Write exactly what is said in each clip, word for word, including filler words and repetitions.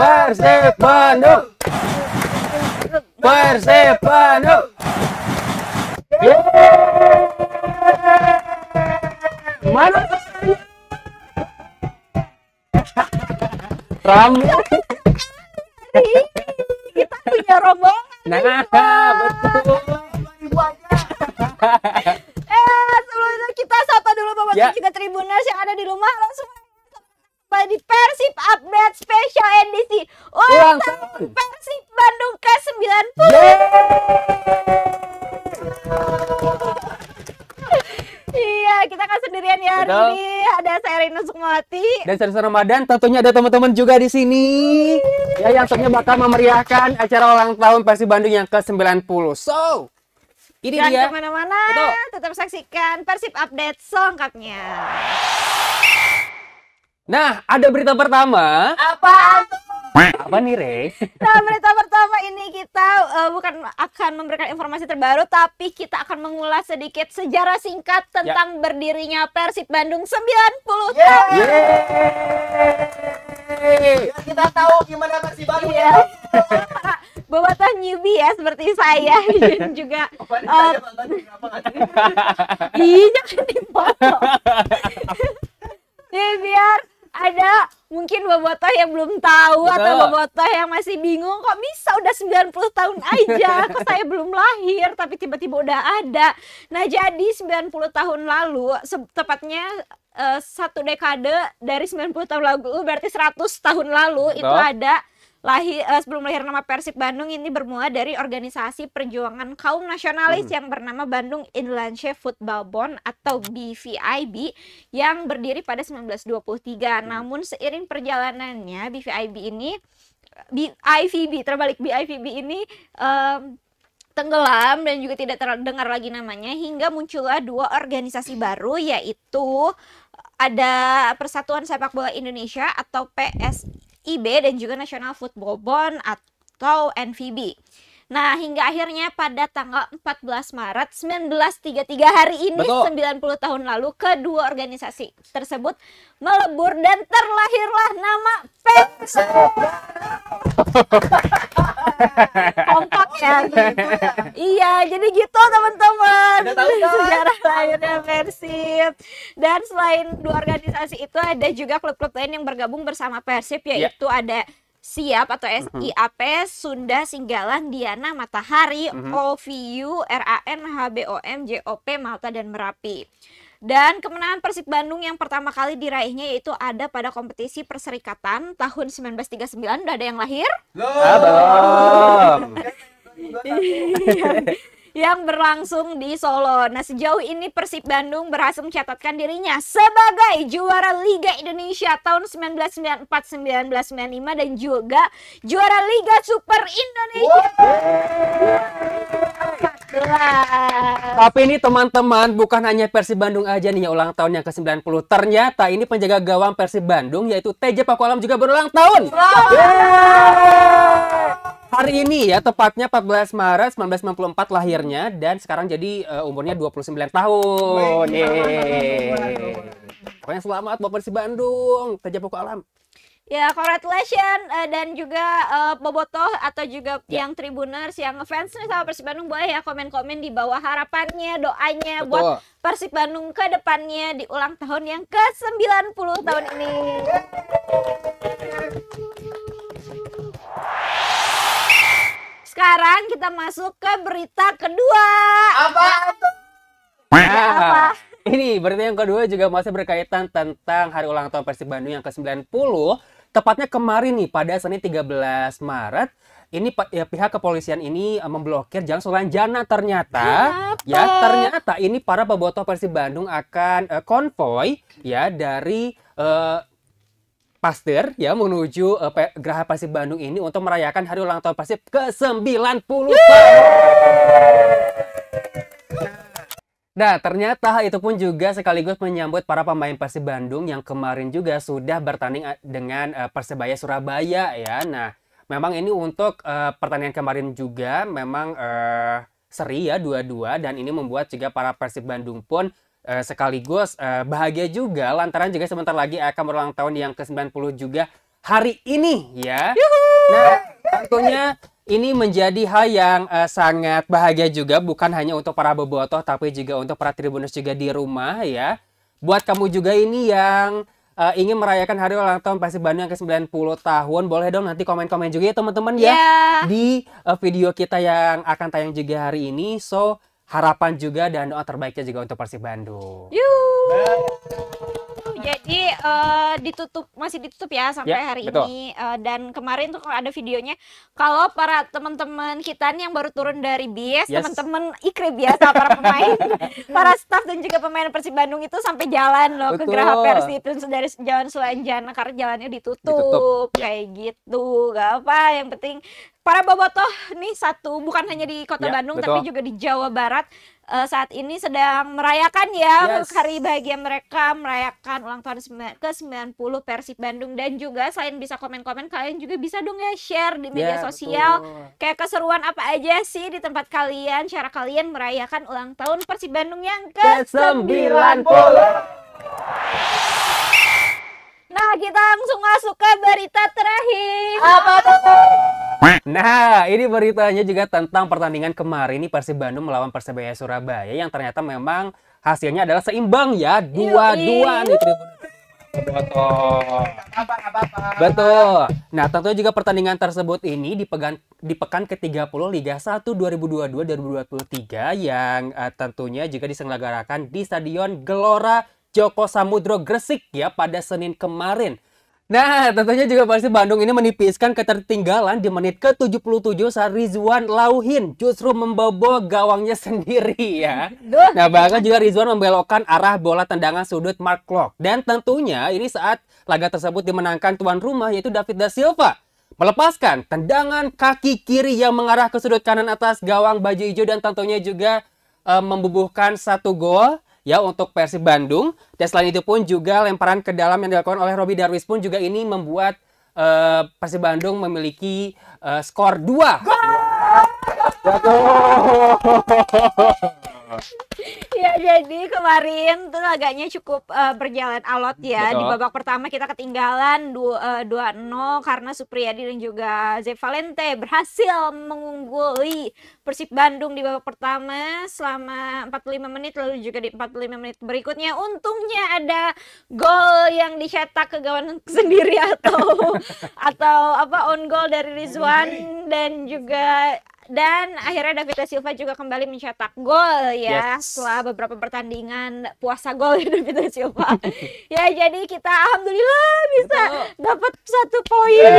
Persib Bandung, Persib Bandung. Mana? Rambut. Kita punya rombongan. Nah, betul. Eh, sebelumnya kita sapa dulu Bapak ya. Juga Tribuners yang ada di rumah langsung di Persib Update Special Edisi ulang tahun Persib Bandung ke sembilan puluh. Iya, kita kan sendirian ya hari ini. Ada saya Rina Sukmawati dan Sarjana Ramadan. Tentunya ada teman-teman juga di sini ya yang tentunya bakal memeriahkan acara ulang tahun Persib Bandung yang ke sembilan puluh. So, ini dan dia. Kemana-mana tetap saksikan Persib Update selengkapnya. Nah, ada berita pertama. Apa? Apa nih, Rey? Nah, berita pertama ini kita uh, bukan akan memberikan informasi terbaru, tapi kita akan mengulas sedikit sejarah singkat tentang ya. Berdirinya Persib Bandung sembilan puluh yeah. tahun. Yeah. Ya, kita tahu gimana Persib Bandung yeah. ya. Bobotoh newbie ya seperti saya dan juga uh, iya jangan dipotong ya biar ada mungkin bobotoh yang belum tahu. Betul. Atau bobotoh yang masih bingung kok bisa udah sembilan puluh tahun aja kok saya belum lahir tapi tiba-tiba udah ada. Nah jadi sembilan puluh tahun lalu tepatnya uh, satu dekade dari sembilan puluh tahun lalu berarti seratus tahun lalu. Betul. Itu ada Lahir, eh, sebelum lahir nama Persib Bandung ini bermula dari organisasi perjuangan kaum nasionalis hmm. yang bernama Bandung Inlandsche Football Bond atau B V I B yang berdiri pada seribu sembilan ratus dua puluh tiga. Hmm. Namun seiring perjalanannya B V I B ini B I V B terbalik B I V B ini um, tenggelam dan juga tidak terdengar lagi namanya hingga muncullah dua organisasi baru yaitu ada Persatuan Sepak Bola Indonesia atau P S I B dan juga National Football Bond atau N F B. Nah, hingga akhirnya pada tanggal empat belas Maret seribu sembilan ratus tiga puluh tiga hari ini. Betul. sembilan puluh tahun lalu kedua organisasi tersebut melebur dan terlahirlah nama Persib. Kompak ya gitu. Iya, jadi gitu teman-teman. Sejarah lahirnya Persib. Dan selain dua organisasi itu ada juga klub-klub lain yang bergabung bersama Persib yaitu yeah. ada Siap atau S I A P, Sunda Singgalang, Diana Matahari, O V U, R A N, H B O M, J O P, Malta, dan Merapi. Dan kemenangan Persib Bandung yang pertama kali diraihnya yaitu ada pada kompetisi Perserikatan tahun seribu sembilan ratus tiga puluh sembilan. Udah ada yang lahir? Belum. Yang berlangsung di Solo. Nah sejauh ini Persib Bandung berhasil mencatatkan dirinya sebagai juara Liga Indonesia tahun seribu sembilan ratus sembilan puluh empat seribu sembilan ratus sembilan puluh lima dan juga juara Liga Super Indonesia. Tapi ini teman-teman bukan hanya Persib Bandung aja nih yang ulang tahun yang ke sembilan puluh. Ternyata ini penjaga gawang Persib Bandung yaitu Teja Paku Alam juga berulang tahun. Wow. Yeah. Hari ini ya, tepatnya empat belas Maret seribu sembilan ratus sembilan puluh empat lahirnya dan sekarang jadi uh, umurnya dua puluh sembilan tahun. Yeay. Pokoknya selamat Bapak Persib Bandung, Teja Paku Alam. Ya, congratulations uh, dan juga uh, bobotoh atau juga yeah. yang Tribuners yang ngefans nih sama Persib Bandung boleh ya komen-komen di bawah harapannya, doanya. Betul. Buat Persib Bandung ke depannya di ulang tahun yang ke sembilan puluh tahun yeah. ini. Sekarang kita masuk ke berita kedua. Apa? Ya, apa? Ini berita yang kedua juga masih berkaitan tentang hari ulang tahun Persib Bandung yang ke sembilan puluh. Tepatnya kemarin nih pada Senin tiga belas Maret. Ini ya, pihak kepolisian ini uh, memblokir Jalan Sulanjana ternyata. Kenapa? Ya ternyata ini para bobotoh Persib Bandung akan uh, konvoy ya dari... Uh, Pasteur ya menuju uh, Pe Graha Persib Bandung ini untuk merayakan hari ulang tahun Persib ke sembilan puluh tahun. Nah, ternyata hal itu pun juga sekaligus menyambut para pemain Persib Bandung yang kemarin juga sudah bertanding dengan uh, Persebaya Surabaya ya. Nah, memang ini untuk uh, pertandingan kemarin juga memang uh, seri ya dua-dua dan ini membuat juga para Persib Bandung pun Uh, sekaligus uh, bahagia juga lantaran juga sebentar lagi akan berulang tahun yang ke sembilan puluh juga hari ini ya. Yuhu! Nah, tentunya ini menjadi hal yang uh, sangat bahagia juga, bukan hanya untuk para bobotoh tapi juga untuk para tribuners juga di rumah ya. Buat kamu juga ini yang Uh, ingin merayakan hari ulang tahun Persib Bandung yang ke sembilan puluh tahun, boleh dong nanti komen-komen juga ya teman-teman ya, yeah, di uh, video kita yang akan tayang juga hari ini. So, harapan juga dan doa terbaiknya juga untuk Persib Bandung. Jadi uh, ditutup, masih ditutup ya sampai yeah, hari betul. ini uh, dan kemarin tuh ada videonya kalau para teman-teman kita nih yang baru turun dari bis, yes, teman-teman ikri biasa para pemain, para staff dan juga pemain Persib Bandung itu sampai jalan loh, betul, ke Graha Persib itu dari jalan Sulanjana karena jalannya ditutup, ditutup kayak gitu. Gak apa, yang penting para bobotoh nih satu, bukan hanya di Kota ya, Bandung, betul, tapi juga di Jawa Barat uh, saat ini sedang merayakan ya, yes, hari bahagia mereka, merayakan ulang tahun ke sembilan puluh Persib Bandung. Dan juga selain bisa komen-komen, kalian juga bisa dong ya share di media ya, sosial, betul, kayak keseruan apa aja sih di tempat kalian, cara kalian merayakan ulang tahun Persib Bandung yang ke sembilan puluh. Nah, kita langsung masuk ke berita terakhir. Apa tuh? Nah, ini beritanya juga tentang pertandingan kemarin ini Persib Bandung melawan Persebaya Surabaya yang ternyata memang hasilnya adalah seimbang ya, dua-dua nih tribun. Betul. Betul. Nah, tentunya juga pertandingan tersebut ini di pekan, di pekan ke tiga puluh Liga satu dua ribu dua puluh dua dua ribu dua puluh tiga yang uh, tentunya juga diselenggarakan di Stadion Gelora Joko Samudro Gresik ya pada Senin kemarin. Nah, tentunya juga Persib Bandung ini menipiskan ketertinggalan di menit ke tujuh puluh tujuh saat Rizwan Lauhin justru membobol gawangnya sendiri ya. Duh. Nah, bahkan juga Rizwan membelokkan arah bola tendangan sudut Mark Klok. Dan tentunya ini saat laga tersebut dimenangkan tuan rumah yaitu David Da Silva. Melepaskan tendangan kaki kiri yang mengarah ke sudut kanan atas gawang baju hijau dan tentunya juga e, membubuhkan satu gol ya untuk Persib Bandung. Dan selain itu pun juga lemparan ke dalam yang dilakukan oleh Robi Darwis pun juga ini membuat uh, Persib Bandung memiliki uh, skor dua. Ya, jadi kemarin tuh laganya cukup uh, berjalan alot ya. Betul. Di babak pertama kita ketinggalan dua nol uh, karena Supriyadi dan juga Zevalente berhasil mengungguli Persib Bandung di babak pertama selama empat puluh lima menit, lalu juga di empat puluh lima menit berikutnya untungnya ada gol yang dicetak ke gawang sendiri atau atau apa on goal dari Rizwan dan juga Dan akhirnya David Da Silva juga kembali mencetak gol ya, yes, setelah beberapa pertandingan puasa gol ya David Da Silva. Ya, jadi kita alhamdulillah bisa dapat satu poin.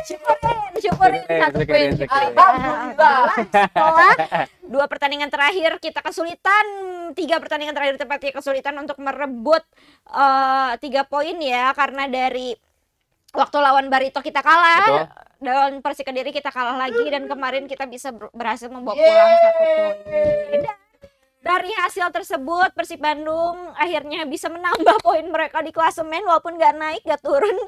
Syukurin, syukurin satu poin. Alhamdulillah. Setelah dua pertandingan terakhir kita kesulitan, tiga pertandingan terakhir tepatnya kesulitan untuk merebut uh, tiga poin ya, karena dari waktu lawan Barito kita kalah. Betul. Dalam Persi Kediri kita kalah lagi dan kemarin kita bisa berhasil membawa pulang satu poin. Dari hasil tersebut Persib Bandung akhirnya bisa menambah poin mereka di klasemen walaupun nggak naik, nggak turun,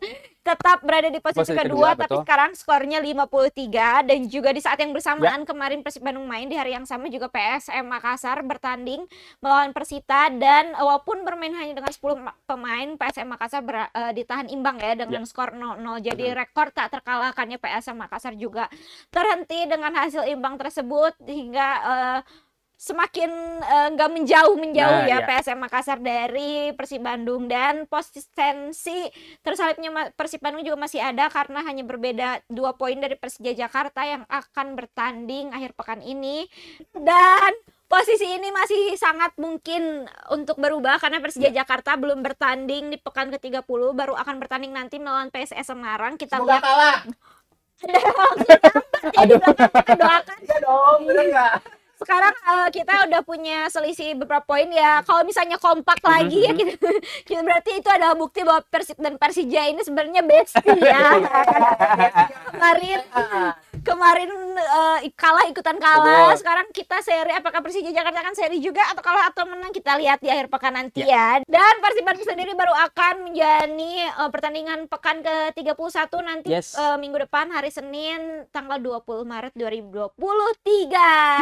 tetap berada di posisi, posisi kedua, kedua, tapi betul, sekarang skornya lima puluh tiga. Dan juga di saat yang bersamaan ya, kemarin Persib Bandung main di hari yang sama juga P S M Makassar bertanding melawan Persita dan walaupun bermain hanya dengan sepuluh pemain, P S M Makassar ber, uh, ditahan imbang ya dengan ya, skor nol nol. Jadi hmm. rekor tak terkalahkannya P S M Makassar juga terhenti dengan hasil imbang tersebut hingga uh, semakin nggak uh, menjauh menjauh nah, ya, ya P S M Makassar dari Persib Bandung. Dan konsistensi tersalipnya Persib Bandung juga masih ada karena hanya berbeda dua poin dari Persija Jakarta yang akan bertanding akhir pekan ini. Dan posisi ini masih sangat mungkin untuk berubah karena Persija ya, Jakarta belum bertanding di pekan ke tiga puluh, baru akan bertanding nanti melawan P S S Semarang. Kita semoga lihat kalah. Aduh, kita doakan ya dong, bener nggak? Sekarang uh, kita udah punya selisih beberapa poin ya. Kalau misalnya kompak lagi mm-hmm. ya kita, kita berarti itu adalah bukti bahwa Persib dan Persija ini sebenarnya bestie ya. Kemarin kemarin uh, kalah ikutan kalah. Sekarang kita seri, apakah Persija Jakarta akan seri juga atau kalah atau menang kita lihat di akhir pekan nanti yeah, ya. Dan Persib Bandung sendiri baru akan menjalani uh, pertandingan pekan ke tiga puluh satu nanti, yes, uh, minggu depan hari Senin tanggal dua puluh Maret dua ribu dua puluh tiga.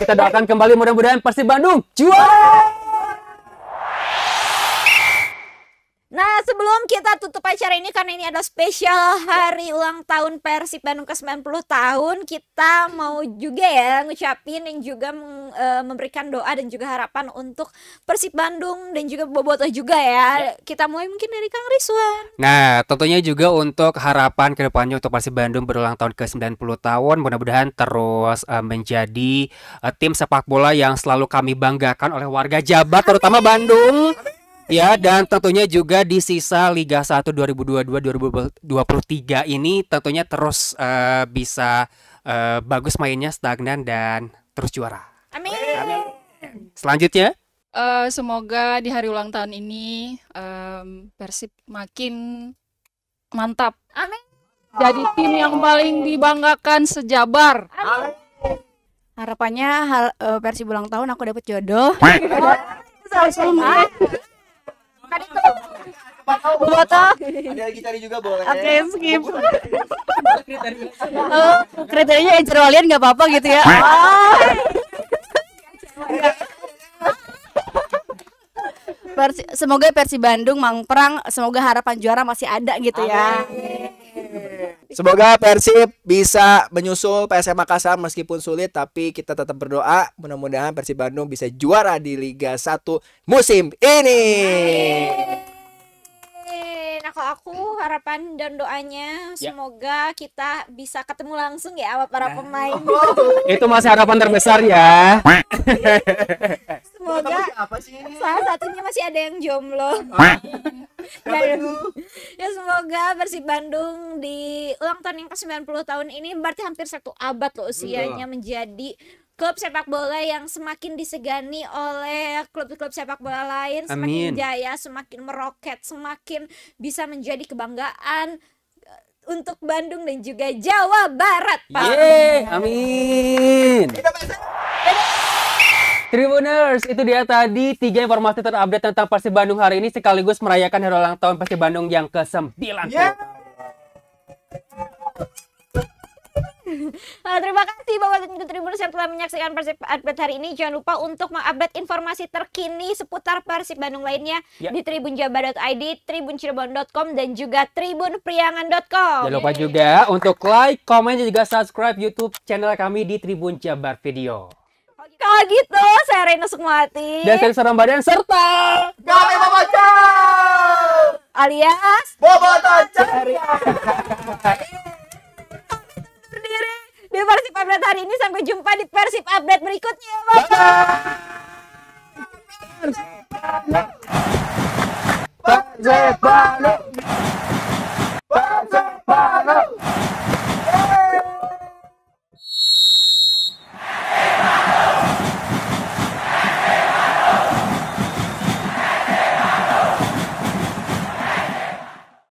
Kita doakan kembali mudah-mudahan Persib Bandung juara. Nah, sebelum kita tutup acara ini karena ini ada spesial hari ulang tahun Persib Bandung ke sembilan puluh tahun, kita mau juga ya ngucapin yang juga e, memberikan doa dan juga harapan untuk Persib Bandung dan juga bobotoh juga ya. ya. Kita mulai mungkin dari Kang Rizwan. Nah, tentunya juga untuk harapan kedepannya untuk Persib Bandung berulang tahun ke sembilan puluh tahun, mudah-mudahan terus e, menjadi e, tim sepak bola yang selalu kami banggakan oleh warga Jabar, terutama Amin. Bandung. Amin. Ya, dan tentunya juga di sisa Liga satu dua ribu dua puluh dua dua ribu dua puluh tiga ini tentunya terus uh, bisa uh, bagus mainnya, stagnan dan terus juara. Amin. Amin. Selanjutnya, uh, semoga di hari ulang tahun ini um, Persib makin mantap. Amin. Jadi tim yang paling dibanggakan sejabar. Amin. Harapannya hal, uh, Persib ulang tahun aku dapat jodoh. Bobotoh. Ada lagi cari juga boleh. Oke, okay, skip. Oh, kriterianya Ejerwalian nggak apa-apa gitu ya. Oh. Persi, semoga Persib Bandung mangperang, semoga harapan juara masih ada gitu ya. Amin. Semoga Persib bisa menyusul P S M Makassar meskipun sulit, tapi kita tetap berdoa mudah-mudahan Persib Bandung bisa juara di Liga satu musim ini. Amin. Nah, kalau aku harapan dan doanya ya, semoga kita bisa ketemu langsung ya sama para pemain. Oh, itu masih harapan terbesar ya. Semoga apa sih? Salah satunya masih ada yang jomblo. Dan, ya semoga Persib Bandung di ulang tahun yang ke sembilan puluh tahun ini, berarti hampir satu abad loh usianya, menjadi klub sepak bola yang semakin disegani oleh klub-klub sepak bola lain. Amin. Semakin jaya, semakin meroket, semakin bisa menjadi kebanggaan untuk Bandung dan juga Jawa Barat. Yeay, amin. Tribuners, itu dia tadi tiga informasi terupdate tentang Persib Bandung hari ini, sekaligus merayakan hari ulang tahun Persib Bandung yang ke sembilan puluh. Yeah. Nah, terima kasih Bapak dan Tribuners yang telah menyaksikan Persib Update hari ini. Jangan lupa untuk mengupdate informasi terkini seputar Persib Bandung lainnya yeah. di tribunjabar dot i d, tribun cirebon dot com dan juga tribun priangan dot com. Jangan lupa juga untuk like, komen dan juga subscribe YouTube channel kami di Tribun Jabar Video. Kalau gitu, saya Rina Sukmawati dan saya Serem Badan serta kami bobotoh alias bobotoh ceria. Berdiri di Persib Update hari ini, sampai jumpa di Persib Update berikutnya. Bye bye. Persib Bandung.